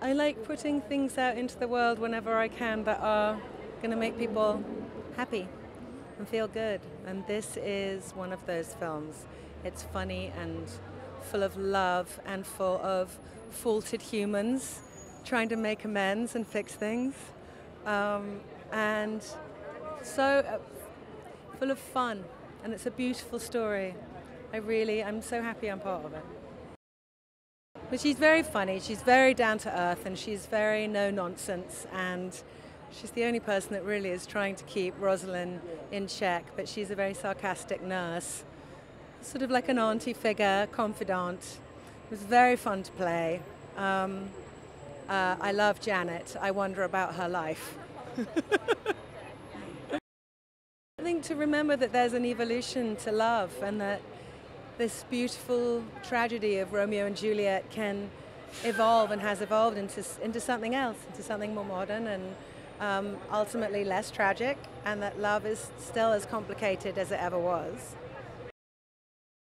I like putting things out into the world whenever I can that are going to make people happy and feel good. And this is one of those films. It's funny and full of love and full of faulted humans trying to make amends and fix things. And so full of fun. And it's a beautiful story. I'm so happy I'm part of it. But she's very funny, she's very down to earth, and she's very no-nonsense, and she's the only person that really is trying to keep Rosalind in check, but she's a very sarcastic nurse, sort of like an auntie figure, confidant. It was very fun to play. I love Janet. I wonder about her life. I think to remember that there's an evolution to love, and that this beautiful tragedy of Romeo and Juliet can evolve and has evolved into something else, into something more modern and ultimately less tragic, and that love is still as complicated as it ever was.